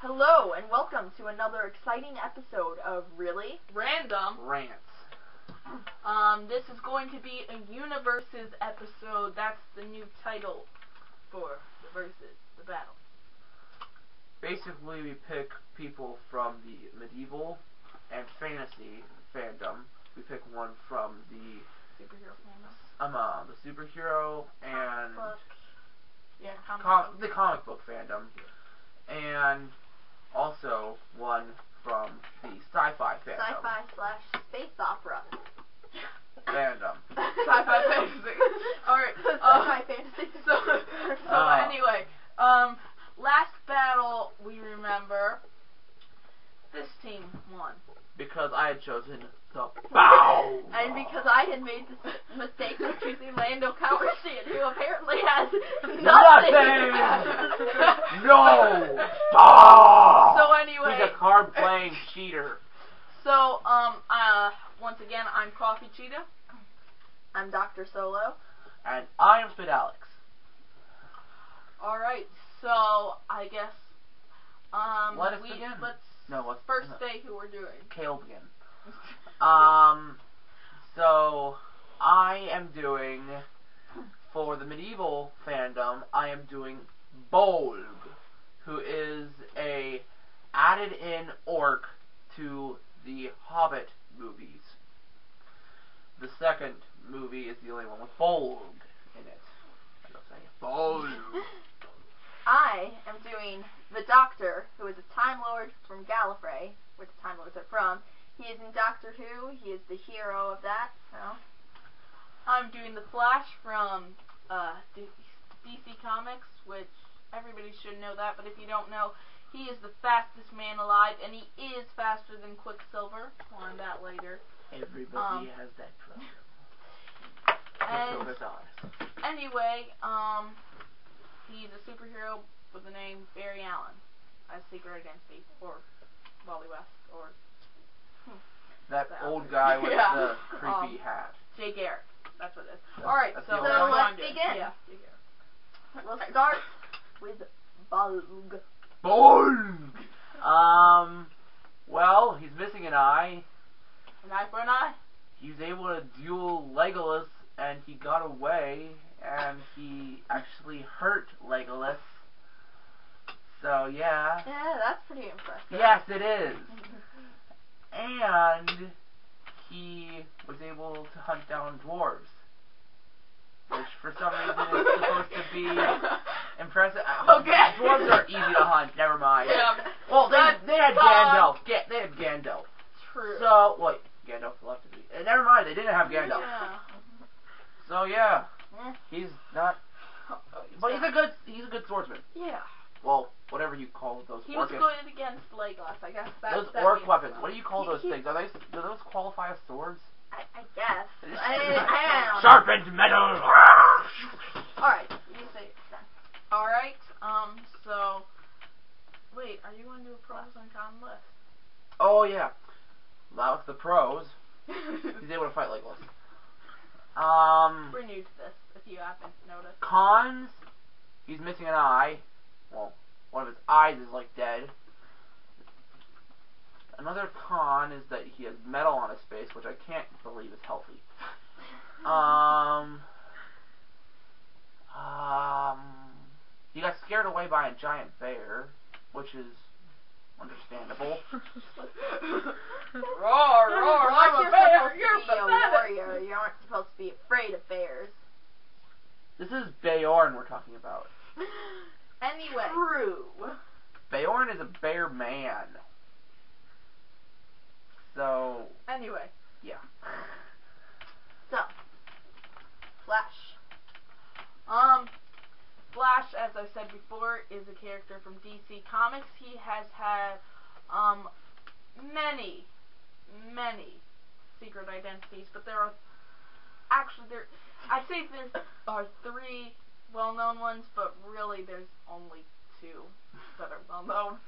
Hello, and welcome to another exciting episode of Really Random Rants. This is going to be a Universes episode. That's the new title for the verses, the battle. Basically, we pick people from the medieval and fantasy fandom. We pick one from the superhero fandom. The superhero and the comic book fandom, and also one from the sci-fi fandom. Sci-fi / space opera. Fandom. Sci-fi fantasy. Alright. Sci-fi fantasy. So anyway, last battle we remember, this team won. Because I had chosen the bow! And because I had made the mistake of choosing Lando Calrissian, who apparently has nothing! No! Bow! So anyway... He's a card-playing cheater. So, once again, I'm Coffee Cheetah. I'm Dr. Solo. And I'm Spit Alex. Alright, so, I guess... Let's say who we're doing. Kale begin. So, I am doing, for the medieval fandom, I am doing Bolg, who is a added-in orc to the Hobbit movies. The second movie is the only one with Bolg in it. I don't say Bolg. I am doing The Doctor, who is a Time Lord from Gallifrey, where the Time Lords are from. He is in Doctor Who. He is the hero of that, so... I'm doing The Flash from DC Comics, which everybody should know that, but if you don't know, he is the fastest man alive, and he is faster than Quicksilver. More on that later. Everybody has that problem. Quicksilver's ours. Anyway, he's a superhero with the name Barry Allen as secret identity, or Wally West, or... That old guy with the creepy hat. Jay Garrick. That's what it is. Alright, so let's begin. Yeah. We'll start with Bolg. Bolg! Well, he's missing an eye. An eye for an eye? He's able to duel Legolas, and he got away, and he actually hurt Legolas. So, yeah. Yeah, that's pretty impressive. Yes, it is. And he was able to hunt down dwarves, which for some reason is supposed to be impressive. Okay. Dwarves are easy to hunt. Never mind. Yeah. Well, they had Gandalf. They had Gandalf. True. So wait, Gandalf left to be. Never mind. They didn't have Gandalf. Yeah. So yeah, he's not. But he's a good. He's a good swordsman. Yeah. Well, whatever you call those. He was going against Legolas, I guess. Those orc weapons. What do you call those things? Do those qualify as swords? I guess. I don't know. Sharpened metal. Alright, you say it's done. Alright, so... Wait, are you going to do a pros and cons list? Oh, yeah. Now it's the pros. He's able to fight Legolas. We're new to this, if you haven't noticed. Cons? He's missing an eye. Well, one of his eyes is, like, dead. Another con is that he has metal on his face, which I can't believe is healthy. He got scared away by a giant bear, which is understandable. Roar, roar, I'm a bear, you're the warrior. You aren't supposed to be afraid of bears. This is Beorn we're talking about. Anyway. True. Beorn is a bear man. So. Anyway. Yeah. So. Flash. Flash, as I said before, is a character from DC Comics. He has had, many secret identities, but there are three well-known ones, but really there's only two that are well-known,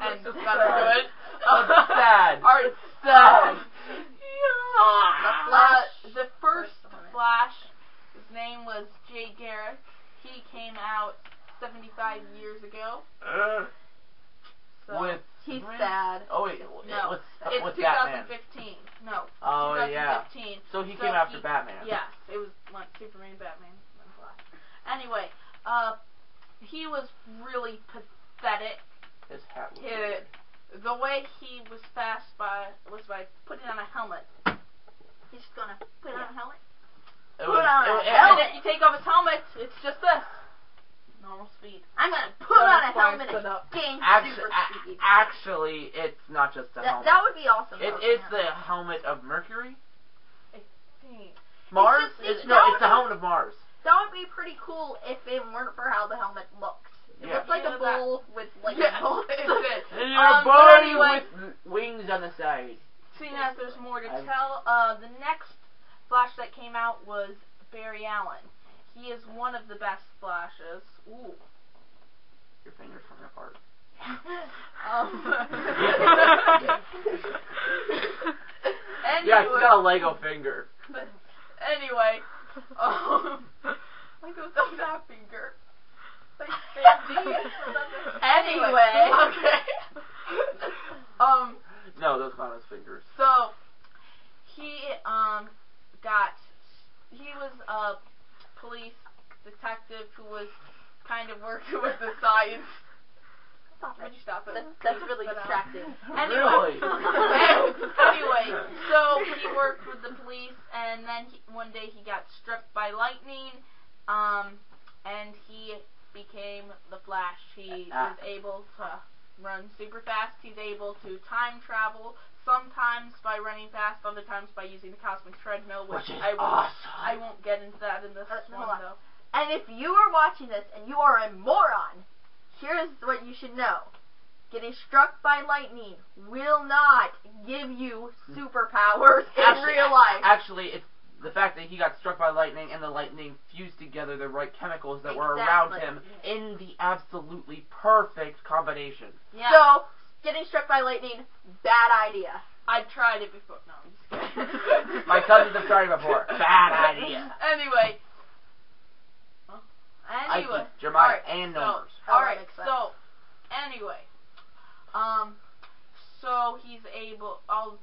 and that are good. That's sad. Alright, sad. Yeah. The first Flash, his name was Jay Garrick. He came out 75 years ago. so with he's sad. Oh wait, no, it's 2015. No, oh 2015. Yeah. So he came after Batman. Yes, it was like Superman, Batman, and Flash. Anyway, he was really pathetic. His hat was weird. The way he was fast was by putting on a helmet. He's just gonna put on a helmet. Put on a helmet. You take off his helmet. It's just this. Normal speed. I'm gonna put on a helmet and gain super speed. Actually, it's not just a helmet. That would be awesome. It is the helmet of Mercury. I think. Mars? It's the helmet of Mars. That would be pretty cool if it weren't for how the helmet looks. It looks like a bowl with like bolts. And a body with wings on the side. Seeing as there's more to tell, the next Flash that came out was Barry Allen. He is one of the best Flashes. Ooh. Your fingers coming apart. Anyway, yeah, he's got a Lego finger. Anyway, I go thumb that finger. Like, anyway. Okay. No, those aren't his fingers. So, he was a police detective who was kind of working with the science. Would you stop it? That's really distracting. Anyway, really? Anyway, so he worked with the police, and then one day he got struck by lightning, and he became the Flash. He was able to run super fast. He's able to time travel, sometimes by running fast, other times by using the cosmic treadmill, which is awesome. I won't get into that in this one, though. And if you are watching this and you are a moron, here's what you should know. Getting struck by lightning will not give you superpowers in real life. Actually, it's the fact that he got struck by lightning and the lightning fused together the right chemicals that were around him in the absolutely perfect combination. Yeah. So, getting struck by lightning, bad idea. I've tried it before. No, I'm just kidding. My cousins have tried it before. Bad idea. Anyway. Jeremiah and numbers. Alright, so, anyway. So, he's able... I'll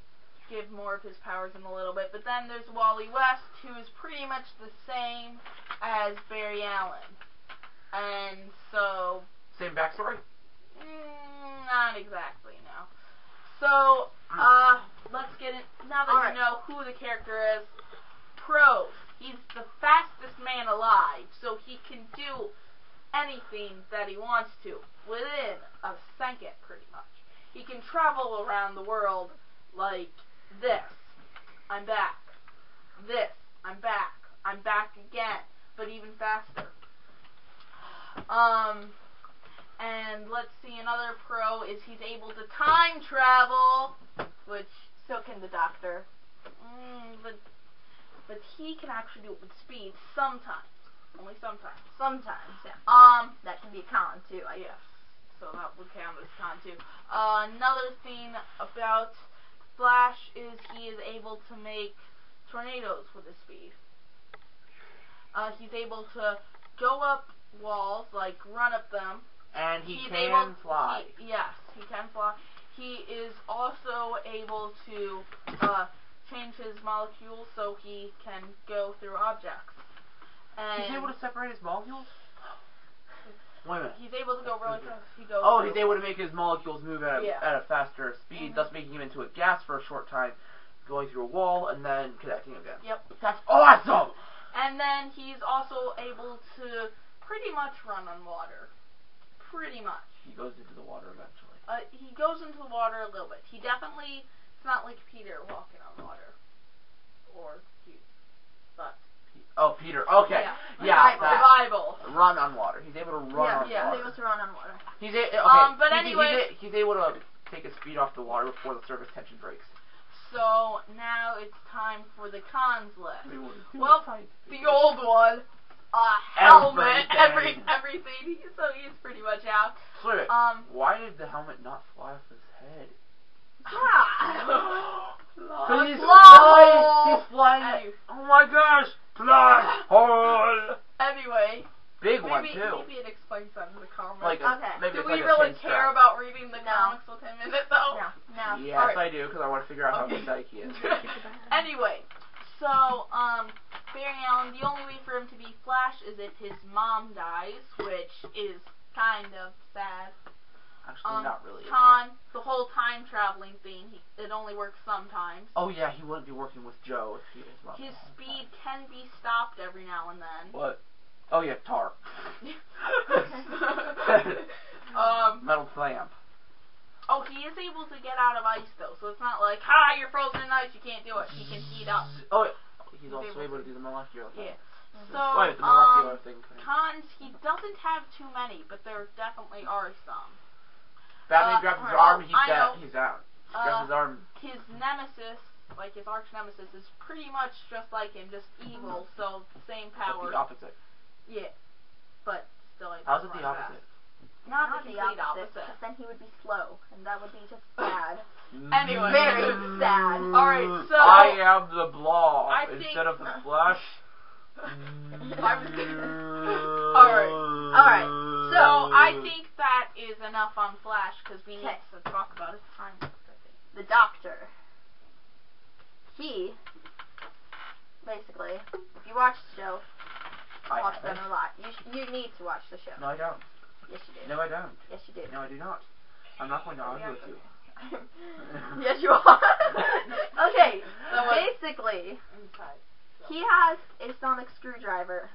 give more of his powers in a little bit. But then there's Wally West, who is pretty much the same as Barry Allen. And so... Same backstory? Not exactly, no. So, let's get in... Now that you know who the character is, pros. He's the fastest man alive, so he can do anything that he wants to within a second, pretty much. He can travel around the world like this. I'm back. This. I'm back. I'm back again, but even faster. And let's see, another pro is he's able to time travel, which so can the Doctor. But he can actually do it with speed sometimes. Only sometimes. Sometimes, yeah. That can be a con, too, I guess. So that would count as con, too. Another thing about Flash is he is able to make tornadoes with his speed. He's able to go up walls, like run up them. And he can fly. Yes, he can fly. He is also able to... change his molecules so he can go through objects. And he's able to separate his molecules? Wait a minute. He's able to go really fast. He's able to make his molecules move at a faster speed, thus making him into a gas for a short time, going through a wall, and then connecting again. Yep. That's awesome! And then he's also able to pretty much run on water. Pretty much. He goes into the water eventually. He goes into the water a little bit. He definitely... It's not like Peter walking on water. Or Peter. Peter. Okay. Yeah. Survival. Run on water. He's able to run on water. Yeah, he's able to run on water. But anyway. He's able to take his feet off the water before the surface tension breaks. So, now it's time for the cons list. Well, the old one. Helmet. Everything. So he's pretty much out. Wait, why did the helmet not fly off his head? He's flying. Oh my gosh! Plot hole. Anyway, Big maybe, one, too. Maybe it explains that in the comics. Like maybe do we really care about reading the comics with him in it, though? No. Yes, right. I do, because I want to figure out how pathetic he is. Anyway, so, Barry Allen, the only way for him to be Flash is if his mom dies, which is kind of sad. Actually, not really. Con, the whole time traveling thing, it only works sometimes. Oh, yeah, he wouldn't be working with Joe if his mom died. His speed can be stopped every now and then. What? Oh, yeah, tar. Metal clamp. Oh, he is able to get out of ice, though, so it's not like, ha, you're frozen in ice, you can't do it. He can heat up. Oh, he's also able to do the molecular thing. Yeah. So, the molecular thing. Cons, he doesn't have too many, but there definitely are some. Batman grabs his arm, he's out. Grabs his arm. His nemesis, like his arch nemesis, is pretty much just like him, just evil, so same power. But the opposite. Yeah, but still like how's it the opposite? Not the complete opposite, because then he would be slow, and that would be just sad. Anyway. Very sad. Alright, so... I am the Blob instead of the Flash. I was thinking... Alright. So, I think that is enough on Flash, because we need to talk about his time. The Doctor. He, basically, if you watch the show... I watch them a lot. You need to watch the show. No, I don't. Yes, you do. No, I don't. Yes, you do. No, I do not. I'm not going to argue with you. Yes, you are. Okay. So basically, he has a sonic screwdriver.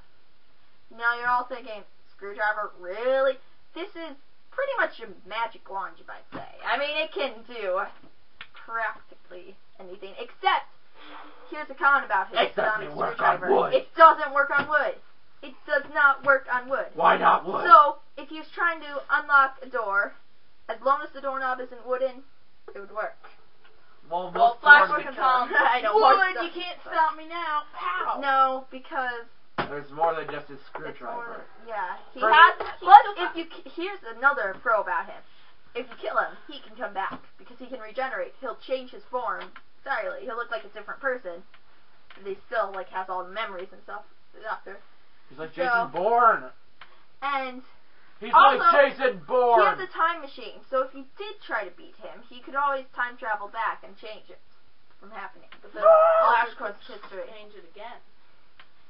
Now you're all thinking, screwdriver, really? This is pretty much a magic wand, you might say. I mean, it can do practically anything except. Here's a con about his sonic screwdriver. It doesn't work on wood. It does not work on wood. Why not wood? So, if he was trying to unlock a door, as long as the doorknob isn't wooden, it would work. Well Flash would come. I know. Wood, you can't stop me now. Pow! No, because... there's more than just his screwdriver. Yeah. He has... But if you... Here's another pro about him. If you kill him, he can come back. Because he can regenerate. He'll change his form. Entirely. He'll look like a different person. But he still, like, has all the memories and stuff. The Doctor. He's like Jason Bourne. And... he's also, like Jason Bourne! He has a time machine, so if you did try to beat him, he could always time travel back and change it from happening. But the Flash could change it again.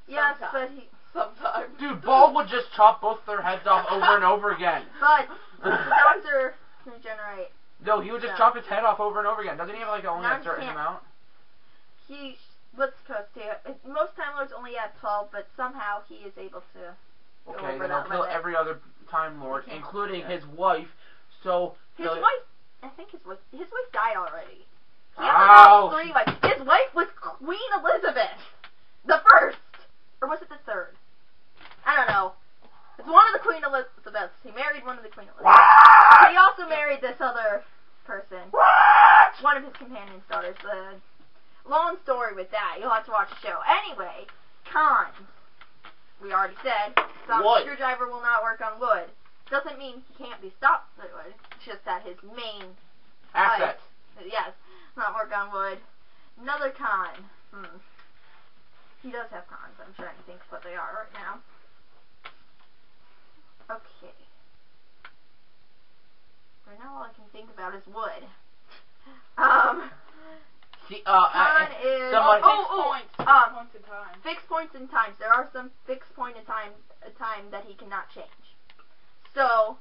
Yes, sometimes. But he... sometimes. Dude, Bolg would just chop both their heads off over and over again. But the Doctor can regenerate. No, he would just chop his head off over and over again. Doesn't he have, like, only a certain amount? He was supposed to. Most Time Lords only have 12, but somehow he is able to go over that limit. Okay, he'll kill every other Time Lord, including his wife, so... his wife... I think his wife died already. He only had 3 wives. His wife was Queen Elizabeth! The first! Or was it the third? I don't know. It's one of the Queen Elizabeths. He married one of the Queen Elizabeths. He also married this other person. What? One of his companion's daughters. The long story with that. You'll have to watch the show. Anyway, cons. We already said, sonic screwdriver will not work on wood. Doesn't mean he can't be stopped by wood. It's just that his main asset. Yes, not work on wood. Another con. He does have cons. I'm trying to think what they are right now. Okay. Right now all I can think about is wood. Is... fixed points in time. Fixed points in time. There are some fixed point in time that he cannot change. So,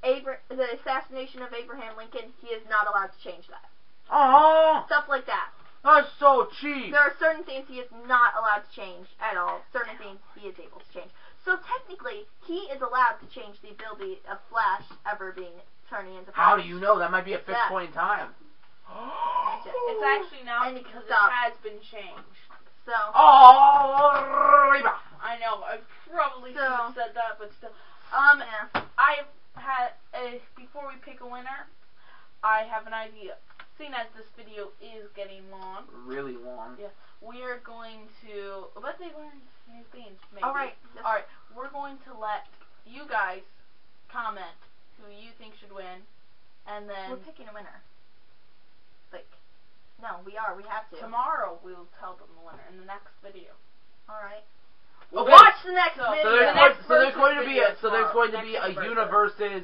the assassination of Abraham Lincoln, he is not allowed to change that. Stuff like that. That's so cheap. There are certain things he is not allowed to change at all. Certain things he is able to change. So technically, he is allowed to change the ability of Flash ever turning into Flash. How do you know? That might be a fixed point in time. It's actually not because it has been changed. So. I know. I probably should have said that, but still. I've had before we pick a winner, I have an idea. Seeing as this video is getting long, really long. Yeah, we are going to let me learn new things. Maybe. All right. We're going to let you guys comment who you think should win, and then we're picking a winner. Like, no, we have to. Tomorrow we'll tell them the winner in the next video. All right. Okay. Watch the next video. So there's going to be a Universes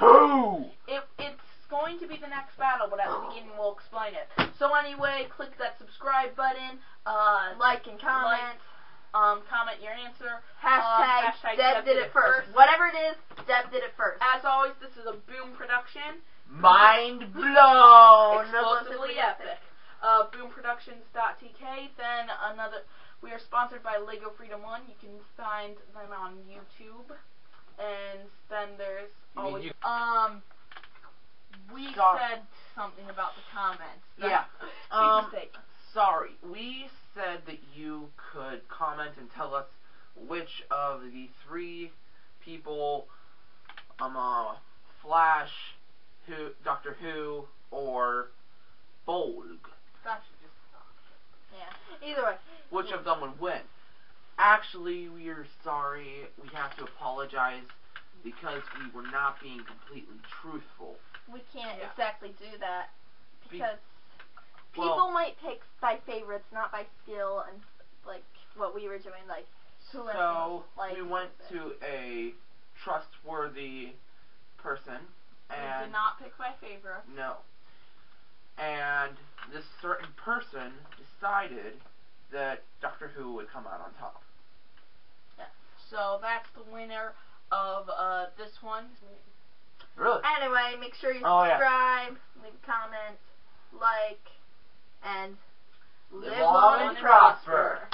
2. It's going to be the next battle, but at the beginning we'll explain it. So anyway, click that subscribe button, like and comment. Comment your answer. Hashtag debdiditfirst. Whatever it is, debdiditfirst. As always, this is a Boom production. Mind blown. Explosively epic. Boomproductions.tk. Then another. We are sponsored by Lego Freedom One. You can find them on YouTube. And then there's always we said something about the comments. That's we said that you could comment and tell us which of the three people, Flash, who, Doctor Who, or Bolg. Flash is just Doctor. Yeah. Either way. Which of them would win? Actually, we are sorry. We have to apologize because we were not being completely truthful. We can't exactly do that because. People might pick by favorites, not by skill, and like what we were doing, like so. We went to a trustworthy person, and did not pick by favorites. No. And this certain person decided that Doctor Who would come out on top. Yeah. So that's the winner of this one. Really? Anyway, make sure you subscribe, leave a comment, like. And live long and prosper.